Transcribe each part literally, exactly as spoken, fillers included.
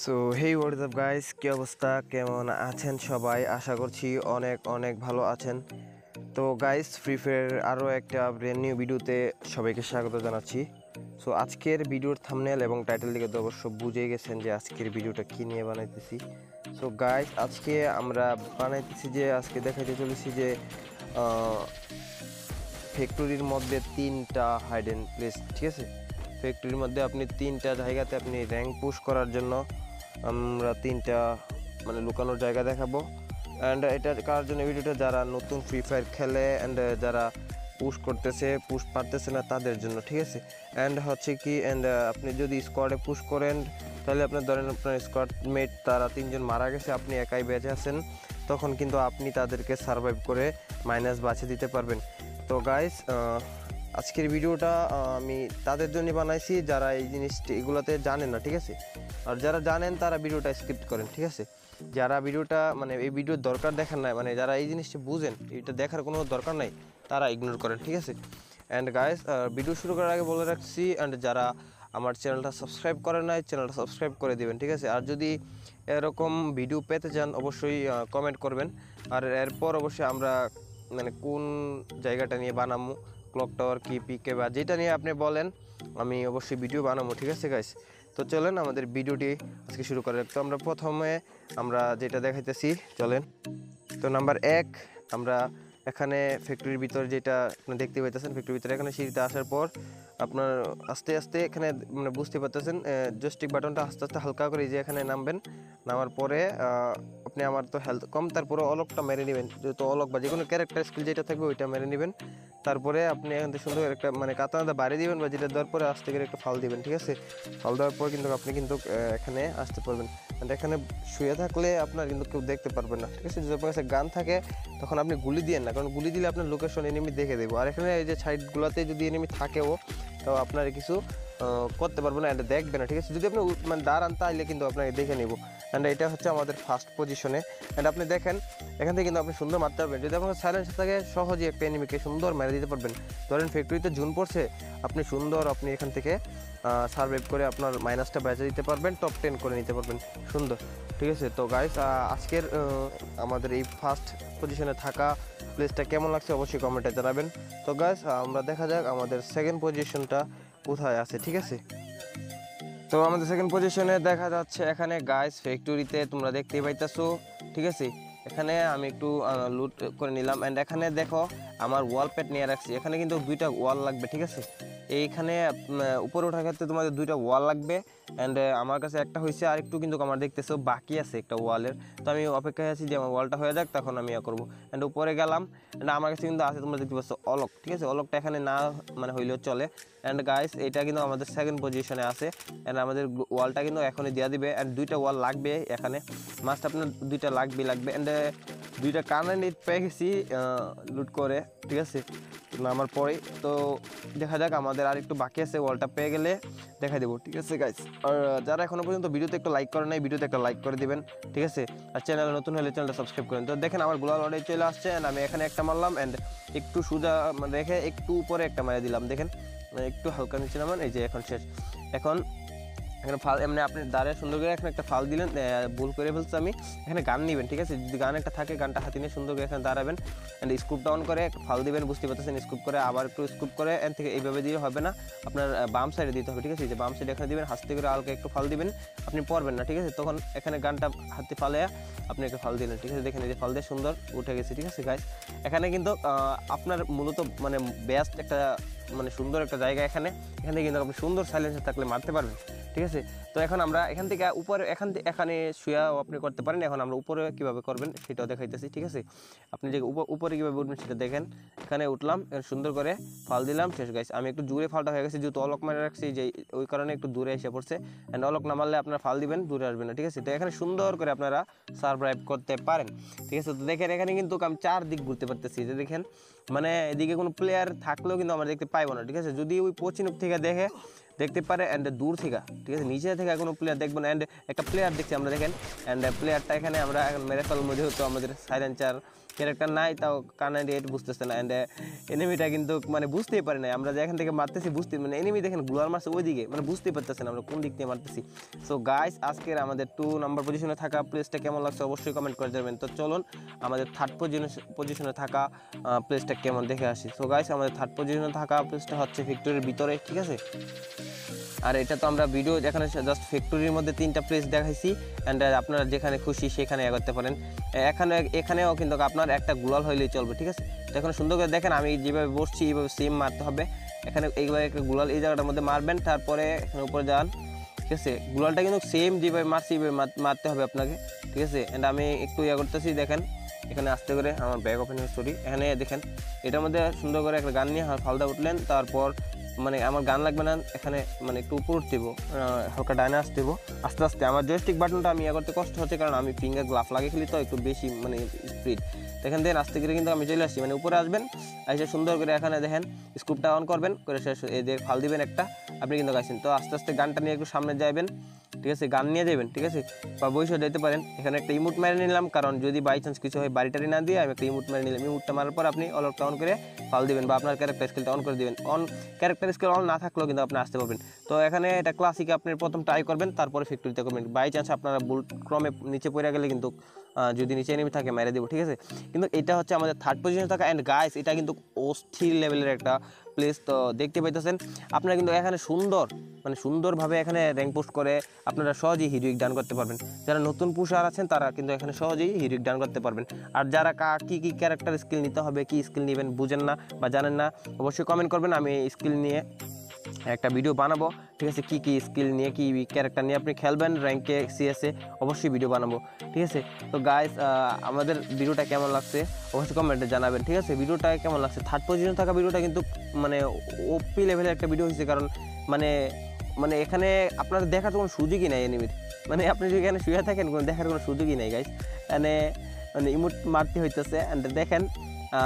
सो hey what's up guys क्या अवस्था केमन आछेन सबाई आशा करछी अनेक अनेक भालो आछेन। तो गाइस फ्री फायर आरो एकटा ब्रैंड न्यू भिडियोते सबाइके स्वागत जानाच्छि। सो आजकेर भिडियोर थाम्बनेल एबं टाइटल देखे तो अवश्य बुझे गेछेन जे आजकेर भिडियोटा कि निये बानाइतेछि। सो गाइस आजके आमरा बानाइतेछि जे आजके देखाइते चलेछि जे फैक्टरिर मध्ये तीनटा हाइड एंड प्लेस, ठीक आछे। फैक्टरिर मध्ये आपनि तीनटा जायगाते आपनि रैंक पुश करार जोन्नो আমরা তিনটা মানে লুকানোর জায়গা দেখাবো। অ্যান্ড এটা কার জন্য ভিডিওটা, যারা নতুন ফ্রি ফায়ার খেলে অ্যান্ড যারা পুশ করতেছে পুশ পারতেছে না তাদের জন্য, ঠিক আছে। অ্যান্ড হচ্ছে কি অ্যান্ড আপনি যদি স্কোয়াডে পুশ করেন তাহলে আপনার ধরেন আপনার স্কোয়াডমেট তারা তিনজন মারা গেছে, আপনি একাই বেঁচে আছেন, তখন কিন্তু আপনি তাদেরকে সারভাইভ করে মাইনাস বাঁচিয়ে দিতে পারবেন। তো গাইস আজকের ভিডিওটা আমি তাদের জন্য বানাইছি যারা এই জিনিসটা এগুলোতে জানেন না, ঠিক আছে। আর যারা জানেন তারা ভিডিওটা স্কিপ করেন, ঠিক আছে। যারা ভিডিওটা মানে এই ভিডিওর দরকার দেখার নাই, মানে যারা এই জিনিসটা বুঝেন এটা দেখার কোনো দরকার নাই, তারা ইগনোর করেন, ঠিক আছে। অ্যান্ড গাইস ভিডিও শুরু করার আগে বলে রাখছি অ্যান্ড যারা আমার চ্যানেলটা সাবস্ক্রাইব করেন নাই চ্যানেলটা সাবস্ক্রাইব করে দেবেন, ঠিক আছে। আর যদি এরকম ভিডিও পেতে চান অবশ্যই কমেন্ট করবেন। আর এরপর অবশ্যই আমরা মানে কোন জায়গাটা নিয়ে বানাবো, ক্লক টাওয়ার কি পিকে বা যেটা নিয়ে আপনি বলেন আমি অবশ্যই ভিডিও বানাবো, ঠিক আছে গাইস। তো চলেন আমাদের ভিডিওটি আজকে শুরু করা। তো আমরা প্রথমে আমরা যেটা দেখাইতেছি চলেন। তো নাম্বার এক, আমরা এখানে ফ্যাক্টরির ভিতর যেটা আপনি দেখতে পাইতেছেন ফ্যাক্টরির ভিতরে এখানে সিঁড়িতে আসার পর আপনার আস্তে আস্তে এখানে মানে বুঝতে পারতেছেন জয়স্টিক বাটনটা আস্তে আস্তে হালকা করে যে এখানে নামবেন, নামার পরে আপনি আমার তো হেলথ কম, তারপরে অলকটা মেরে নেবেন, যেহেতু অলক বা যে কোনো ক্যারেক্টার স্কিল যেটা থাকবে ওইটা মেরে নেবেন। তারপরে আপনি এখান থেকে সুন্দর একটা মানে কাতানাটা বাড়ি দেবেন বা যেটা দেওয়ার পরে আস্তে করে একটা ফাল দেবেন, ঠিক আছে। ফাল দেওয়ার পর কিন্তু আপনি কিন্তু এখানে আসতে পারবেন। এখানে শুয়ে থাকলে আপনার কিন্তু কেউ দেখতে পারবেন না, ঠিক আছে। যদি আপনার কাছে গান থাকে তখন আপনি গুলি দিয়েন না, কারণ গুলি দিলে আপনার লোকেশন এনিমি দেখে দেবো। আর এখানে এই যে সাইডগুলোতে যদি এনিমি থাকেও তাও আপনার কিছু করতে পারবো না, এটা দেখবে না, ঠিক আছে। যদি আপনি মানে দাঁড়ান তাহলে কিন্তু আপনাকে দেখে নেব। অ্যান্ড এটা হচ্ছে আমাদের ফার্স্ট পজিশনে। অ্যান্ড আপনি দেখেন এখান থেকে কিন্তু আপনি সুন্দর মারতে পারবেন, যদি আপনার সাইলেন্স থাকে সহজেই একটা এনিমিকে সুন্দর মেরে দিতে পারবেন। ধরেন ফ্যাক্টরিতে জুন পড়ছে, আপনি সুন্দর আপনি এখান থেকে সার্ভাইভ করে আপনার মাইনাসটা বেঁচে দিতে পারবেন, টপ টেন করে নিতে পারবেন সুন্দর, ঠিক আছে। তো গাইস আজকের আমাদের এই ফার্স্ট পজিশনে থাকা প্লেসটা কেমন লাগছে অবশ্যই কমেন্টে জানাবেন। তো গাইস আমরা দেখা যাক আমাদের সেকেন্ড পজিশনটা কোথায় আছে, ঠিক আছে। তো আমাদের সেকেন্ড পজিশনে দেখা যাচ্ছে এখানে গাইস ফ্যাক্টরিতে তোমরা দেখতেই পাইতেছো, ঠিক আছে। এখানে আমি একটু লুট করে নিলাম। অ্যান্ড এখানে দেখো আমার ওয়াল প্যাড নিয়ে রাখছি, এখানে কিন্তু দুইটা ওয়াল লাগবে, ঠিক আছে। এইখানে উপরে ওঠার ক্ষেত্রে তোমাদের দুইটা ওয়াল লাগবে। অ্যান্ড আমার কাছে একটা হয়েছে, আর একটু কিন্তু আমার দেখতেছো বাকি আছে একটা ওয়ালের, তো আমি অপেক্ষায় আছি যে আমার ওয়ালটা হয়ে যাক তখন আমি ইয়া করবো। অ্যান্ড উপরে গেলাম, অ্যান্ড আমার কাছে কিন্তু আছে তোমরা দেখতে পাচ্ছ অলক, ঠিক আছে। অলকটা এখানে না মানে হইলেও চলে। অ্যান্ড গাইস এটা কিন্তু আমাদের সেকেন্ড পজিশনে আছে। অ্যান্ড আমাদের ওয়ালটা কিন্তু এখনই দেওয়া দিবে। অ্যান্ড দুইটা ওয়াল লাগবে, এখানে মাস্ট আপনার দুইটা লাগবে লাগবে অ্যান্ড দুইটা কারেন্ট পেয়ে গেছি লুট করে, ঠিক আছে, নামার পরেই। তো দেখা যাক আমাদের আর একটু বাকি আছে, ওয়ালটা পেয়ে গেলে দেখা দেবো, ঠিক আছে গাইস। আর যারা এখনও পর্যন্ত ভিডিওতে একটা লাইক করে নাই ভিডিওতে একটা লাইক করে দেবেন, ঠিক আছে। আর চ্যানেল নতুন হলে চ্যানেলটা সাবস্ক্রাইব করেন। তো দেখেন আমার গ্লোবাল অর্ডার চলে আসছে। অ্যান্ড আমি এখানে একটা মারলাম, অ্যান্ড একটু সোজা রেখে একটু উপরে একটা মারা দিলাম, দেখেন একটু হালকা নিচে নামান, এই যে এখন শেষ। এখন এখানে ফাল এমনি আপনি দাঁড়িয়ে সুন্দর করে এখানে একটা ফাল দিলেন, ভুল করে ফেলছি আমি, এখানে গান নেবেন, ঠিক আছে। যদি গান একটা থাকে গানটা হাতে নিয়ে সুন্দর করে এখানে দাঁড়াবেন, অ্যান্ড স্কুপ ডাউন করে একটা ফাল দিবেন, বুঝতে পারতেছেন, স্কুপ করে আবার একটু স্কুপ করে এখান থেকে এইভাবে দিয়ে হবে না, আপনার বাম সাইডে দিতে হবে, ঠিক আছে। যে বাম সাইডে এখানে দিবেন, হাসতে করে হালকা একটু ফাল দিবেন, আপনি পড়বেন না, ঠিক আছে। তখন এখানে গানটা হাতে ফালে আপনি একটা ফাল দিলেন, ঠিক আছে। দেখেন এই যে ফাল দিয়ে সুন্দর উঠে গেছে, ঠিক আছে গাইস। এখানে কিন্তু আপনার মূলত মানে বেস্ট একটা মানে সুন্দর একটা জায়গা, এখানে এখানে কিন্তু আপনি সুন্দর সাইলেন্সে থাকলে মারতে পারবেন, ঠিক আছে। তো এখন আমরা এখান থেকে উপরে এখান থেকে এখানে শুয়াও আপনি করতে পারেন। এখন আমরা উপরে কীভাবে করবেন সেটাও দেখাইতেছি, ঠিক আছে। আপনি যে উপরে কীভাবে উঠবেন সেটা দেখেন, এখানে উঠলাম সুন্দর করে ফাল দিলাম, শেষ গাইস। আমি একটু জুড়ে ফালটা হয়ে গেছে, যেহেতু অলক মারে রাখছি যে ওই কারণে একটু দূরে এসে পড়ছে। অ্যান্ড অলক না মারলে আপনারা ফাল দিবেন, দূরে আসবেন না, ঠিক আছে। তো এখানে সুন্দর করে আপনারা সারভাইভ করতে পারেন, ঠিক আছে। তো দেখেন এখানে কিন্তু আমি চার দিক ঘুরতে পারতেছি, যে দেখেন মানে এদিকে কোনো প্লেয়ার থাকলেও কিন্তু আমরা দেখতে পাইব না, ঠিক আছে। যদি ওই পশ্চিম থেকে দেখে দেখতে পারে অ্যান্ড দূর থেকে, ঠিক আছে, নিচে থেকে কোনো প্লেয়ার দেখবেন অ্যান্ড একটা প্লেয়ার দেখছি আমরা, দেখেন অ্যান্ড প্লেয়ারটা এখানে আমরা মেরে ফেলবো, যেহেতু আমাদের সাইলেন্সার ক্যারেক্টার নাই, তাও কানাডিয়ান বুঝতেছে না অ্যান্ড এনিমিটা কিন্তু মানে বুঝতেই পারে না আমরা যে এখান থেকে মারতেছি, বুঝতে মানে এনিমি দেখেন গ্লোয়ার মারছে ওইদিকে, মানে বুঝতেই পারতেছে না আমরা কোন দিক দিয়ে মারতেছি। সো গাইস আজকের আমাদের টু নাম্বার পজিশনে থাকা প্লেসটা কেমন লাগছে অবশ্যই কমেন্ট করে দেবেন। তো চলুন আমাদের থার্ড পজিশনে থাকা প্লেসটা কেমন দেখে আসি। সো গাইস আমাদের থার্ড পজিশনে থাকা প্লেসটা হচ্ছে ফ্যাক্টরির ভিতরে, ঠিক আছে, আর এটা তো আমরা ভিডিও যেখানে জাস্ট ফ্যাক্টরির মধ্যে তিনটা প্লেস দেখাইছি অ্যান্ড আপনারা যেখানে খুশি সেখানে এ করতে পারেন, এখানে এখানেও কিন্তু আপনার একটা গ্লোয়াল হইলেই চলবে, ঠিক আছে। তো এখন সুন্দর করে দেখেন আমি যেভাবে বসছি এইভাবে সেম মারতে হবে, এখানে এইভাবে একটা গ্লোয়াল এই জায়গাটার মধ্যে মারবেন, তারপরে এখানে উপরে যান, ঠিক আছে, গ্লোয়ালটা কিন্তু সেম যেভাবে মারছি এইভাবে মারতে হবে আপনাকে, ঠিক আছে। অ্যান্ড আমি একটু ইয়ে করতেছি, দেখেন এখানে আস্তে করে আমার ব্যাগ ওপেন স্টোরি, এখানে দেখেন এটার মধ্যে সুন্দর করে একটা গান নিয়ে ফালদা উঠলেন, তারপর মানে আমার গান লাগবে না, এখানে মানে একটু উপর উঠতেব, হালকা ডাইনে আসতেব আস্তে আস্তে। আমার জয়স্টিক বাটনটা আমি ইয়ে করতে কষ্ট হচ্ছে কারণ আমি ফিঙ্গার গ্লাভ লাগিয়ে খেলি, তো একটু বেশি মানে স্পিড। তো এখান থেকে আস্তে করে কিন্তু আমি চলে আসছি, মানে উপরে আসবেন, এসে সুন্দর করে এখানে দেখেন স্কুপটা অন করবেন, করে শেষ এদের ফাল দিবেন একটা, আপনি কিন্তু গাইছেন। তো আস্তে আস্তে গানটা নিয়ে একটু সামনে যাবেন, ঠিক আছে, গান নিয়ে যাবেন, ঠিক আছে, বা বইসে যেতে পারেন। এখানে একটা ইমুট মেরে নিলাম, কারণ যদি বাই চান্স কিছু হয় বাড়িটারি না দিয়ে আমি একটা ইমুট মেরে নিলাম, ইমুটটা মারার পর আপনি অল আউট অন করে ফাল দিবেন বা আপনার ক্যারেক্টার স্কিলটা অন করে দেবেন। অন ক্যারেক্টার স্কিল অন না থাকলেও কিন্তু আপনি আসতে পারবেন। তো এখানে এটা ক্লাসিকে আপনি প্রথম ট্রাই করবেন, তারপরে ফ্যাক্টরিতে করবেন। বাই চান্স আপনারা বুল ক্রমে নিচে পড়ে গেলে কিন্তু যদি নিচে এনিমি থাকে মেরে দেবো, ঠিক আছে। কিন্তু এটা হচ্ছে আমাদের থার্ড পজিশনে থাকা অ্যান্ড গাইস এটা কিন্তু অস্থির লেভেলের একটা প্লেস, তো দেখতে পাইতেছেন আপনারা কিন্তু এখানে সুন্দর মানে সুন্দরভাবে এখানে র্যাঙ্ক পোস্ট করে আপনারা সহজেই হিরোইক ডান করতে পারবেন। যারা নতুন পুশার আছেন তারা কিন্তু এখানে সহজেই হিরোইক ডান করতে পারবেন। আর যারা কা কী কী ক্যারেক্টার স্কিল নিতে হবে, কী স্কিল নেবেন বুঝেন না বা জানেন না, অবশ্যই কমেন্ট করবেন, আমি স্কিল নিয়ে একটা ভিডিও বানাবো, ঠিক আছে, কী কী স্কিল নিয়ে কী ক্যারেক্টার নিয়ে আপনি খেলবেন র্যাঙ্কে সিএসএ, অবশ্যই ভিডিও বানাবো, ঠিক আছে। তো গাইস আমাদের ভিডিওটা কেমন লাগছে অবশ্যই কমেন্টে জানাবেন, ঠিক আছে, ভিডিওটা কেমন লাগছে। থার্ড পজিশনে থাকা ভিডিওটা কিন্তু মানে ওপি লেভেলের একটা ভিডিও হয়েছে, কারণ মানে মানে এখানে আপনার দেখার কোনো সুযোগই নাই এনিমির, মানে আপনি যদি এখানে শুয়ে থাকেন কোনো দেখার কোনো সুযোগই নাই গাইস, মানে মানে ইমোট মারতে হইতেছে। অ্যান্ড দেখেন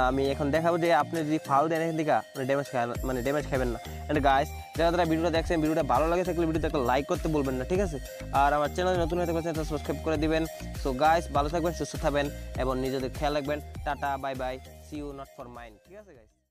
আমি এখন দেখাবো যে আপনি যদি ফাল দেন এখান থেকে মানে ড্যামেজ খান মানে ড্যামেজ খাবেন না। অ্যান্ড গাইস যারা যারা ভিডিওটা দেখছেন ভিডিওটা ভালো লাগে থাকলে ভিডিওতে একটা লাইক করতে বলবেন না, ঠিক আছে, আর আমার চ্যানেলে নতুন হয়ে থাকলে চ্যানেলটা সাবস্ক্রাইব করে দিবেন। সো গাইস ভালো থাকবেন, সুস্থ থাকবেন এবং নিজেদের খেয়াল রাখবেন। Tata, bye bye, see you not for mind, ঠিক আছে গাইস।